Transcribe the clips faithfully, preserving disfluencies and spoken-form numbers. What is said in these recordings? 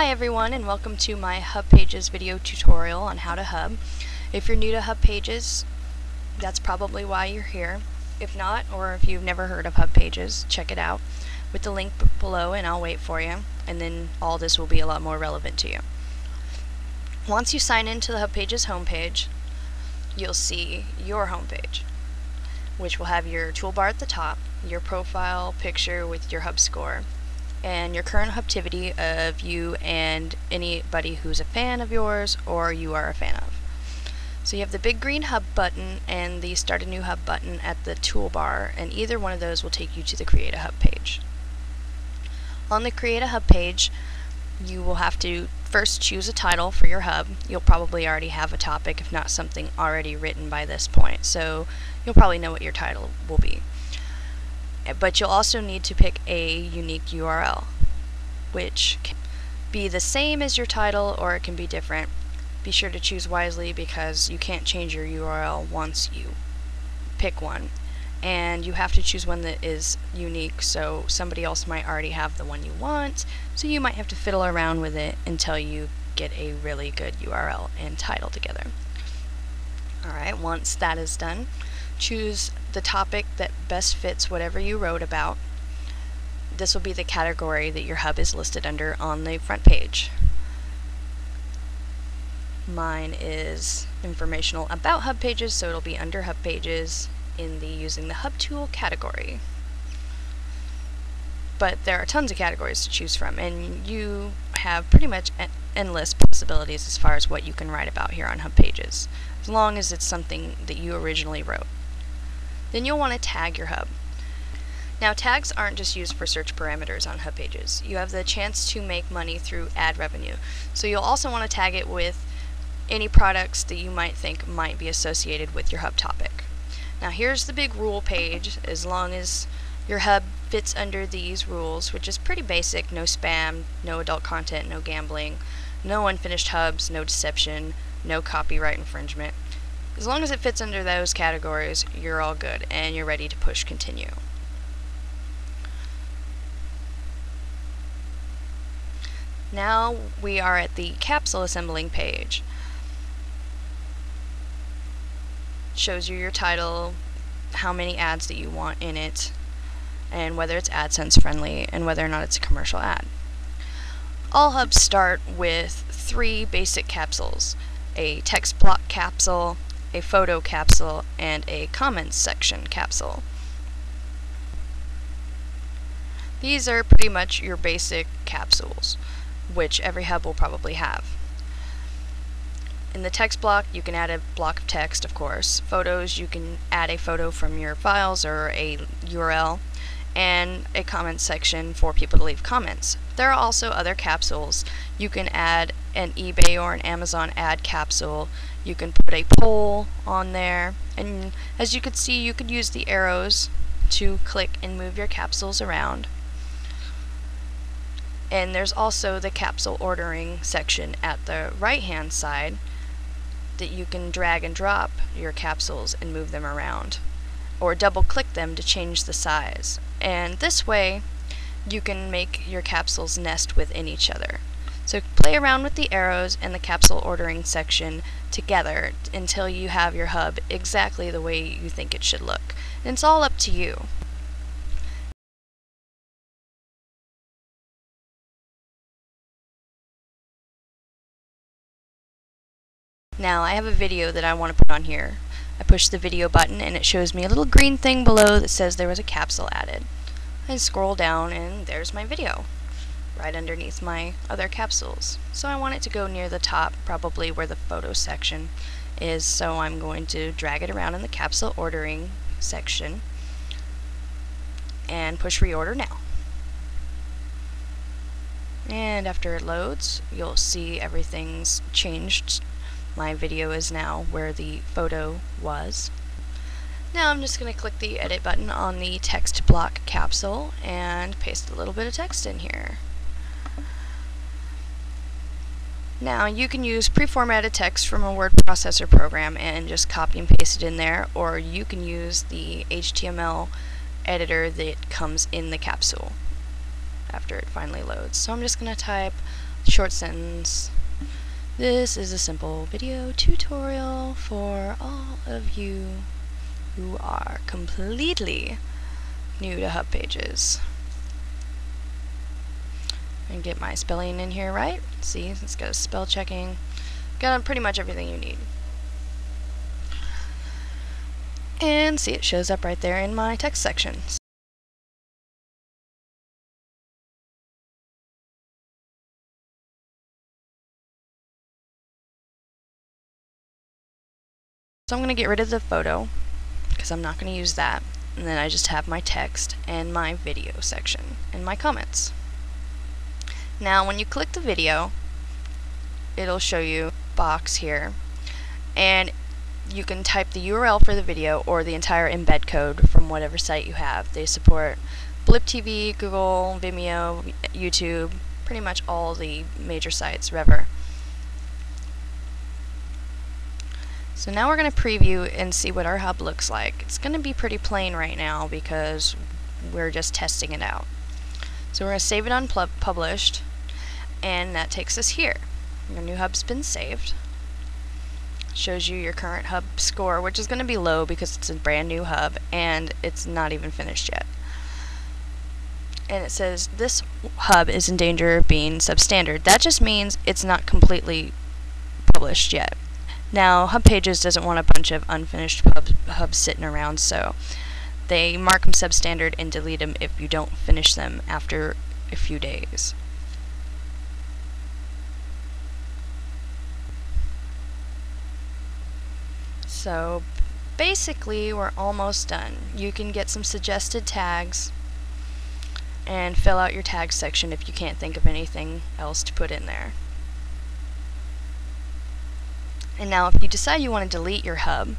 Hi everyone, and welcome to my HubPages video tutorial on how to hub. If you're new to HubPages, that's probably why you're here. If not, or if you've never heard of HubPages, check it out with the link below and I'll wait for you, and then all this will be a lot more relevant to you. Once you sign into the HubPages homepage, you'll see your homepage, which will have your toolbar at the top, your profile picture with your HubScore, and your current Hubtivity of you and anybody who's a fan of yours or you are a fan of. So you have the big green Hub button and the Start a New Hub button at the toolbar, and either one of those will take you to the Create a Hub page. On the Create a Hub page, you will have to first choose a title for your hub. You'll probably already have a topic, if not something already written by this point, so you'll probably know what your title will be. But you'll also need to pick a unique U R L, which can be the same as your title or it can be different. Be sure to choose wisely because you can't change your U R L once you pick one, and you have to choose one that is unique, so somebody else might already have the one you want, so you might have to fiddle around with it until you get a really good U R L and title together. Alright, once that is done, choose the topic that best fits whatever you wrote about. This will be the category that your hub is listed under on the front page. Mine is informational about HubPages, so it'll be under HubPages in the using the Hub Tool category. But there are tons of categories to choose from, and you have pretty much endless possibilities as far as what you can write about here on HubPages, as long as it's something that you originally wrote. Then you'll want to tag your hub. Now, tags aren't just used for search parameters on HubPages. You have the chance to make money through ad revenue. So you'll also want to tag it with any products that you might think might be associated with your hub topic. Now, here's the big rule page. As long as your hub fits under these rules, which is pretty basic, no spam, no adult content, no gambling, no unfinished hubs, no deception, no copyright infringement. As long as it fits under those categories, you're all good and you're ready to push continue. Now we are at the capsule assembling page. Shows you your title, how many ads that you want in it, and whether it's AdSense friendly and whether or not it's a commercial ad. All hubs start with three basic capsules: a text block capsule, a photo capsule, and a comments section capsule. These are pretty much your basic capsules, which every hub will probably have. In the text block, you can add a block of text, of course. Photos, you can add a photo from your files or a U R L, and a comment section for people to leave comments. There are also other capsules. You can add an eBay or an Amazon ad capsule. You can put a poll on there, and as you can see, you could use the arrows to click and move your capsules around. And there's also the capsule ordering section at the right hand side that you can drag and drop your capsules and move them around, or double click them to change the size. And this way you can make your capsules nest within each other. So play around with the arrows and the capsule ordering section together until you have your hub exactly the way you think it should look. And it's all up to you. Now, I have a video that I want to put on here. I push the video button and it shows me a little green thing below that says there was a capsule added. I scroll down and there's my video right underneath my other capsules. So I want it to go near the top, probably where the photo section is, so I'm going to drag it around in the capsule ordering section and push reorder now. And after it loads, you'll see everything's changed. My video is now where the photo was. Now I'm just going to click the edit button on the text block capsule and paste a little bit of text in here. Now you can use pre-formatted text from a word processor program and just copy and paste it in there, or you can use the H T M L editor that comes in the capsule after it finally loads. So I'm just going to type short sentence. This is a simple video tutorial for all of you who are completely new to HubPages. And get my spelling in here right. See, let's go spell checking. Got pretty much everything you need. And see, it shows up right there in my text section. So I'm going to get rid of the photo because I'm not going to use that, and then I just have my text and my video section and my comments. Now when you click the video, it'll show you a box here, and you can type the U R L for the video or the entire embed code from whatever site you have. They support BlipTV, Google, Vimeo, YouTube, pretty much all the major sites, Rever. So now we're going to preview and see what our hub looks like. It's going to be pretty plain right now because we're just testing it out. So we're going to save it on published, and that takes us here. Your new hub's been saved. Shows you your current hub score, which is going to be low because it's a brand new hub and it's not even finished yet. And it says this hub is in danger of being substandard. That just means it's not completely published yet. Now, HubPages doesn't want a bunch of unfinished pub, hubs sitting around, so they mark them substandard and delete them if you don't finish them after a few days. So basically, we're almost done. You can get some suggested tags and fill out your tag section if you can't think of anything else to put in there. And now if you decide you want to delete your hub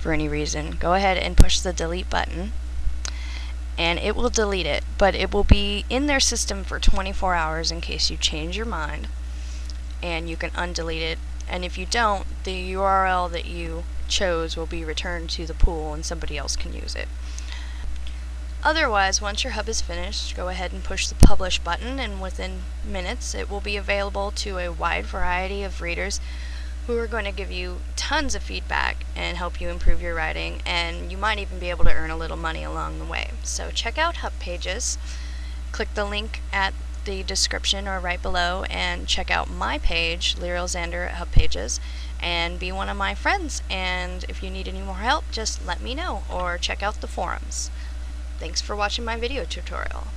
for any reason, go ahead and push the delete button and it will delete it, but it will be in their system for twenty-four hours in case you change your mind, and you can undelete it. And if you don't, the U R L that you chose will be returned to the pool and somebody else can use it. Otherwise, once your hub is finished, go ahead and push the publish button, and within minutes it will be available to a wide variety of readers who are going to give you tons of feedback and help you improve your writing, and you might even be able to earn a little money along the way. So check out HubPages, click the link at the description or right below, and check out my page, Lirel Xander at HubPages, and be one of my friends, and if you need any more help, just let me know or check out the forums. Thanks for watching my video tutorial.